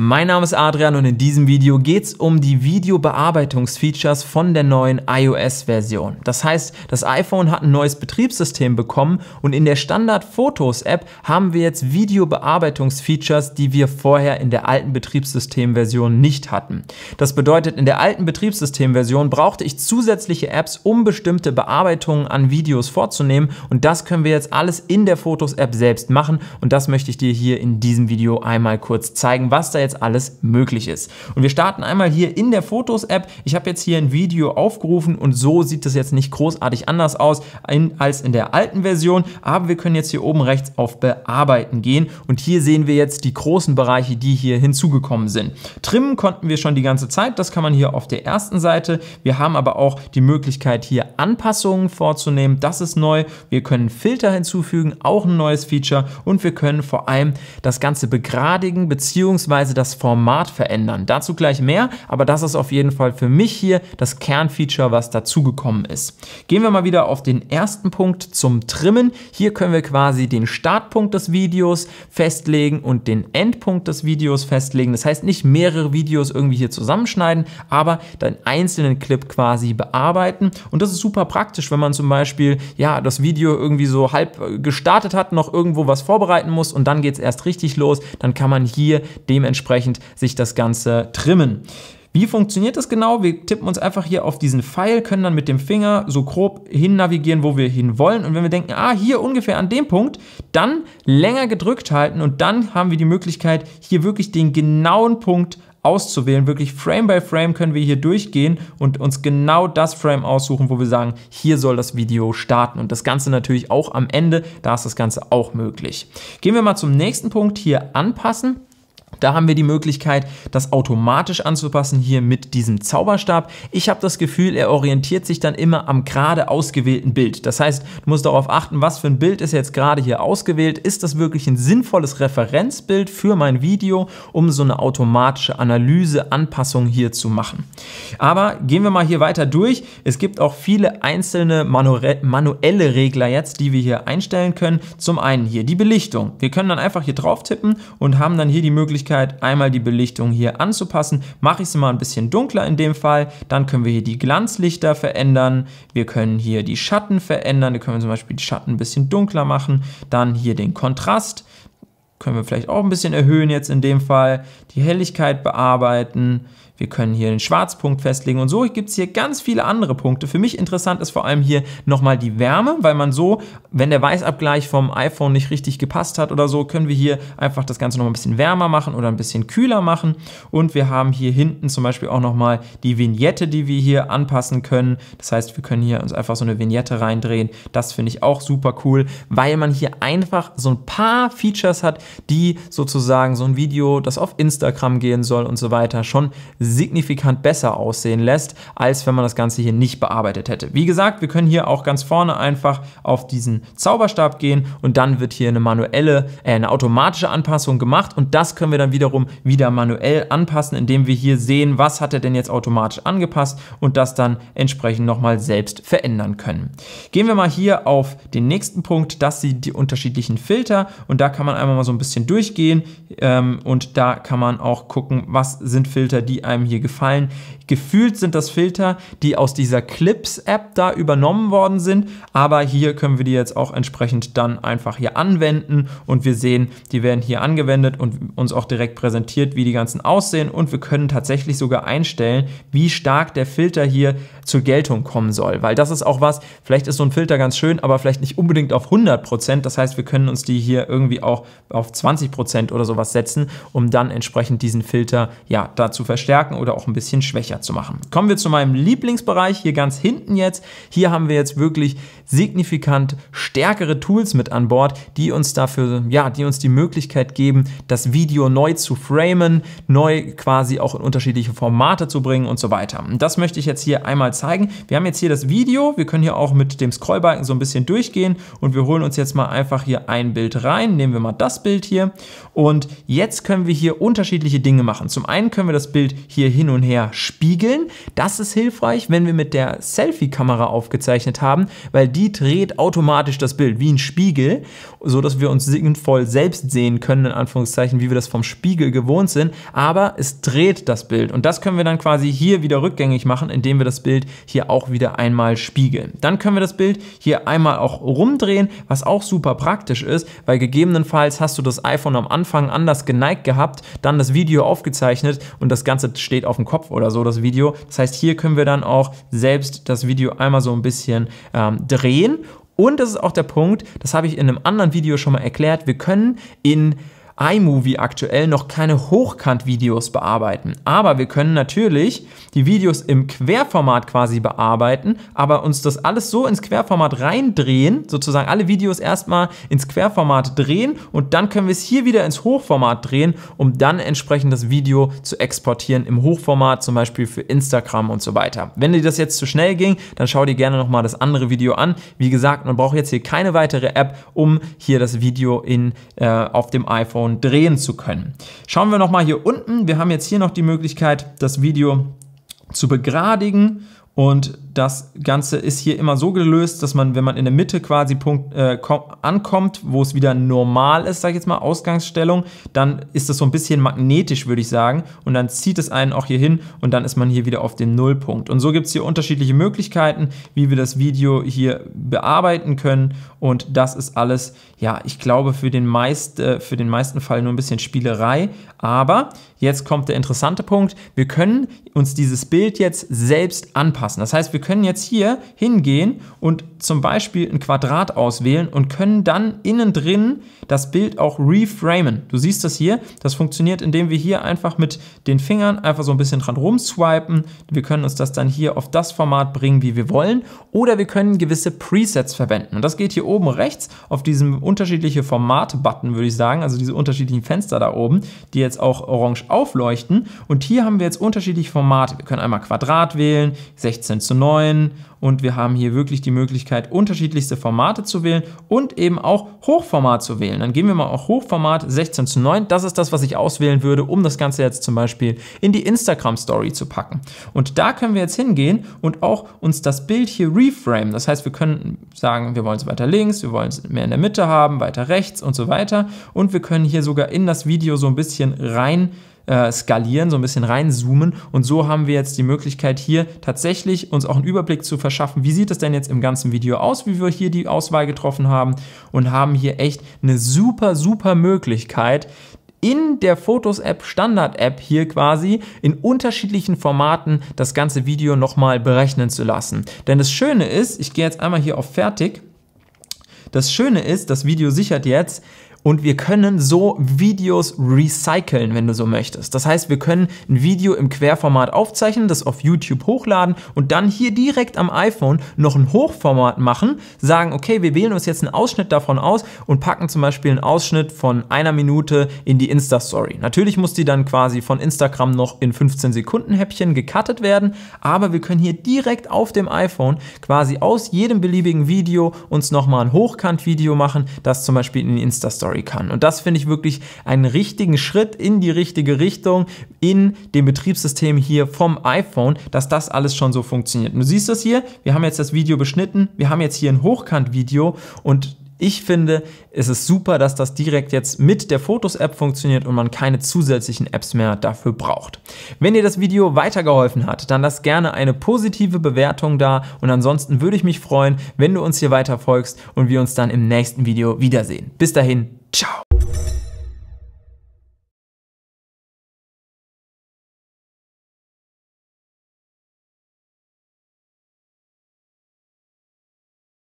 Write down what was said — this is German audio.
Mein Name ist Adrian und in diesem Video geht es um die Videobearbeitungsfeatures von der neuen iOS-Version. Das heißt, das iPhone hat ein neues Betriebssystem bekommen und in der Standard-Fotos-App haben wir jetzt Videobearbeitungsfeatures, die wir vorher in der alten Betriebssystem-Version nicht hatten. Das bedeutet, in der alten Betriebssystem-Version brauchte ich zusätzliche Apps, um bestimmte Bearbeitungen an Videos vorzunehmen und das können wir jetzt alles in der Fotos-App selbst machen und das möchte ich dir hier in diesem Video einmal kurz zeigen, was da jetzt alles möglich ist. Und wir starten einmal hier in der Fotos-App. Ich habe jetzt hier ein Video aufgerufen und so sieht es jetzt nicht großartig anders aus als in der alten Version, aber wir können jetzt hier oben rechts auf Bearbeiten gehen und hier sehen wir jetzt die großen Bereiche, die hier hinzugekommen sind. Trimmen konnten wir schon die ganze Zeit, das kann man hier auf der ersten Seite. Wir haben aber auch die Möglichkeit, hier Anpassungen vorzunehmen, das ist neu. Wir können Filter hinzufügen, auch ein neues Feature und wir können vor allem das Ganze begradigen bzw. das Format verändern. Dazu gleich mehr, aber das ist auf jeden Fall für mich hier das Kernfeature, was dazugekommen ist. Gehen wir mal wieder auf den ersten Punkt zum Trimmen. Hier können wir quasi den Startpunkt des Videos festlegen und den Endpunkt des Videos festlegen. Das heißt, nicht mehrere Videos irgendwie hier zusammenschneiden, aber den einzelnen Clip quasi bearbeiten. Und das ist super praktisch, wenn man zum Beispiel ja, das Video irgendwie so halb gestartet hat, noch irgendwo was vorbereiten muss und dann geht es erst richtig los. Dann kann man hier dementsprechend sich das Ganze trimmen. Wie funktioniert das genau? Wir tippen uns einfach hier auf diesen Pfeil, können dann mit dem Finger so grob hin navigieren, wo wir hin wollen. Und wenn wir denken, ah, hier ungefähr an dem Punkt, dann länger gedrückt halten und dann haben wir die Möglichkeit, hier wirklich den genauen Punkt auszuwählen. Wirklich Frame by Frame können wir hier durchgehen und uns genau das Frame aussuchen, wo wir sagen, hier soll das Video starten. Und das Ganze natürlich auch am Ende, da ist das Ganze auch möglich. Gehen wir mal zum nächsten Punkt, hier anpassen. Da haben wir die Möglichkeit, das automatisch anzupassen, hier mit diesem Zauberstab. Ich habe das Gefühl, er orientiert sich dann immer am gerade ausgewählten Bild. Das heißt, du musst darauf achten, was für ein Bild ist jetzt gerade hier ausgewählt. Ist das wirklich ein sinnvolles Referenzbild für mein Video, um so eine automatische Analyse, Anpassung hier zu machen. Aber gehen wir mal hier weiter durch. Es gibt auch viele einzelne manuelle Regler jetzt, die wir hier einstellen können. Zum einen hier die Belichtung. Wir können dann einfach hier drauf tippen und haben dann hier die Möglichkeit, einmal die Belichtung hier anzupassen. Mache ich sie mal ein bisschen dunkler in dem Fall. Dann können wir hier die Glanzlichter verändern. Wir können hier die Schatten verändern. Da können wir zum Beispiel die Schatten ein bisschen dunkler machen. Dann hier den Kontrast. Können wir vielleicht auch ein bisschen erhöhen jetzt in dem Fall. Die Helligkeit bearbeiten. Wir können hier den Schwarzpunkt festlegen und so gibt es hier ganz viele andere Punkte. Für mich interessant ist vor allem hier nochmal die Wärme, weil man so, wenn der Weißabgleich vom iPhone nicht richtig gepasst hat oder so, können wir hier einfach das Ganze nochmal ein bisschen wärmer machen oder ein bisschen kühler machen. Und wir haben hier hinten zum Beispiel auch nochmal die Vignette, die wir hier anpassen können. Das heißt, wir können hier uns einfach so eine Vignette reindrehen. Das finde ich auch super cool, weil man hier einfach so ein paar Features hat, die sozusagen so ein Video, das auf Instagram gehen soll und so weiter, schon signifikant besser aussehen lässt, als wenn man das Ganze hier nicht bearbeitet hätte. Wie gesagt, wir können hier auch ganz vorne einfach auf diesen Zauberstab gehen und dann wird hier eine automatische Anpassung gemacht und das können wir dann wiederum wieder manuell anpassen, indem wir hier sehen, was hat er denn jetzt automatisch angepasst und das dann entsprechend nochmal selbst verändern können. Gehen wir mal hier auf den nächsten Punkt, das sind die unterschiedlichen Filter und da kann man einmal mal so ein bisschen durchgehen und da kann man auch gucken, was sind Filter, die einem hier gefallen. Gefühlt sind das Filter, die aus dieser Clips-App da übernommen worden sind, aber hier können wir die jetzt auch entsprechend dann einfach hier anwenden und wir sehen, die werden hier angewendet und uns auch direkt präsentiert, wie die ganzen aussehen und wir können tatsächlich sogar einstellen, wie stark der Filter hier zur Geltung kommen soll, weil das ist auch was, vielleicht ist so ein Filter ganz schön, aber vielleicht nicht unbedingt auf 100%, das heißt, wir können uns die hier irgendwie auch auf 20% oder sowas setzen, um dann entsprechend diesen Filter ja dazu verstärken oder auch ein bisschen schwächer zu machen. Kommen wir zu meinem Lieblingsbereich, hier ganz hinten jetzt. Hier haben wir jetzt wirklich signifikant stärkere Tools mit an Bord, die uns dafür, ja, die uns die Möglichkeit geben, das Video neu zu framen, neu quasi auch in unterschiedliche Formate zu bringen und so weiter. Und das möchte ich jetzt hier einmal zeigen. Wir haben jetzt hier das Video, wir können hier auch mit dem Scrollbalken so ein bisschen durchgehen und wir holen uns jetzt mal einfach hier ein Bild rein, nehmen wir mal das Bild Bild hier. Und jetzt können wir hier unterschiedliche Dinge machen. Zum einen können wir das Bild hier hin und her spiegeln. Das ist hilfreich, wenn wir mit der Selfie-Kamera aufgezeichnet haben, weil die dreht automatisch das Bild wie ein Spiegel, sodass wir uns sinnvoll selbst sehen können, in Anführungszeichen, wie wir das vom Spiegel gewohnt sind. Aber es dreht das Bild. Und das können wir dann quasi hier wieder rückgängig machen, indem wir das Bild hier auch wieder einmal spiegeln. Dann können wir das Bild hier einmal auch rumdrehen, was auch super praktisch ist, weil gegebenenfalls hast du das iPhone am Anfang anders geneigt gehabt, dann das Video aufgezeichnet und das Ganze steht auf dem Kopf oder so, das Video. Das heißt, hier können wir dann auch selbst das Video einmal so ein bisschen drehen. Und das ist auch der Punkt, das habe ich in einem anderen Video schon mal erklärt, wir können in iMovie aktuell noch keine Hochkant-Videos bearbeiten. Aber wir können natürlich die Videos im Querformat quasi bearbeiten, aber uns das alles so ins Querformat reindrehen, sozusagen alle Videos erstmal ins Querformat drehen und dann können wir es hier wieder ins Hochformat drehen, um dann entsprechend das Video zu exportieren im Hochformat, zum Beispiel für Instagram und so weiter. Wenn dir das jetzt zu schnell ging, dann schau dir gerne nochmal das andere Video an. Wie gesagt, man braucht jetzt hier keine weitere App, um hier das Video auf dem iPhone drehen zu können. Schauen wir nochmal hier unten. Wir haben jetzt hier noch die Möglichkeit, das Video zu begradigen und das Ganze ist hier immer so gelöst, dass man, wenn man in der Mitte quasi ankommt, wo es wieder normal ist, sage ich jetzt mal, Ausgangsstellung, dann ist das so ein bisschen magnetisch, würde ich sagen. Und dann zieht es einen auch hier hin und dann ist man hier wieder auf dem Nullpunkt. Und so gibt es hier unterschiedliche Möglichkeiten, wie wir das Video hier bearbeiten können. Und das ist alles, ja, ich glaube, für den meisten Fall nur ein bisschen Spielerei. Aber jetzt kommt der interessante Punkt. Wir können uns dieses Bild jetzt selbst anpassen. Das heißt, wir können jetzt hier hingehen und zum Beispiel ein Quadrat auswählen und können dann innen drin das Bild auch reframen. Du siehst das hier, das funktioniert, indem wir hier einfach mit den Fingern einfach so ein bisschen dran rumswipen. Wir können uns das dann hier auf das Format bringen, wie wir wollen, oder wir können gewisse Presets verwenden. Und das geht hier oben rechts auf diesem unterschiedliche Formate-Button, würde ich sagen, also diese unterschiedlichen Fenster da oben, die jetzt auch orange aufleuchten. Und hier haben wir jetzt unterschiedliche Formate. Wir können einmal Quadrat wählen, 16:9 und wir haben hier wirklich die Möglichkeit, unterschiedlichste Formate zu wählen und eben auch Hochformat zu wählen. Dann gehen wir mal auf Hochformat 16:9. Das ist das, was ich auswählen würde, um das Ganze jetzt zum Beispiel in die Instagram-Story zu packen. Und da können wir jetzt hingehen und auch uns das Bild hier reframen. Das heißt, wir können sagen, wir wollen es weiter links, wir wollen es mehr in der Mitte haben, weiter rechts und so weiter. Und wir können hier sogar in das Video so ein bisschen rein skalieren, so ein bisschen reinzoomen und so haben wir jetzt die Möglichkeit hier tatsächlich uns auch einen Überblick zu verschaffen, wie sieht das denn jetzt im ganzen Video aus, wie wir hier die Auswahl getroffen haben und haben hier echt eine super, super Möglichkeit, in der Fotos-App, Standard-App hier quasi in unterschiedlichen Formaten das ganze Video nochmal berechnen zu lassen. Denn das Schöne ist, ich gehe jetzt einmal hier auf Fertig, das Schöne ist, das Video sichert jetzt, und wir können so Videos recyceln, wenn du so möchtest. Das heißt, wir können ein Video im Querformat aufzeichnen, das auf YouTube hochladen und dann hier direkt am iPhone noch ein Hochformat machen, sagen, okay, wir wählen uns jetzt einen Ausschnitt davon aus und packen zum Beispiel einen Ausschnitt von 1 Minute in die Insta-Story. Natürlich muss die dann quasi von Instagram noch in 15-Sekunden-Häppchen gecuttet werden, aber wir können hier direkt auf dem iPhone quasi aus jedem beliebigen Video uns nochmal ein Hochkant-Video machen, das zum Beispiel in die Insta-Story kann. Und das finde ich wirklich einen richtigen Schritt in die richtige Richtung in dem Betriebssystem hier vom iPhone, dass das alles schon so funktioniert. Und du siehst das hier, wir haben jetzt das Video beschnitten, wir haben jetzt hier ein Hochkant-Video und ich finde, es ist super, dass das direkt jetzt mit der Fotos-App funktioniert und man keine zusätzlichen Apps mehr dafür braucht. Wenn dir das Video weitergeholfen hat, dann lass gerne eine positive Bewertung da und ansonsten würde ich mich freuen, wenn du uns hier weiter folgst und wir uns dann im nächsten Video wiedersehen. Bis dahin, ciao!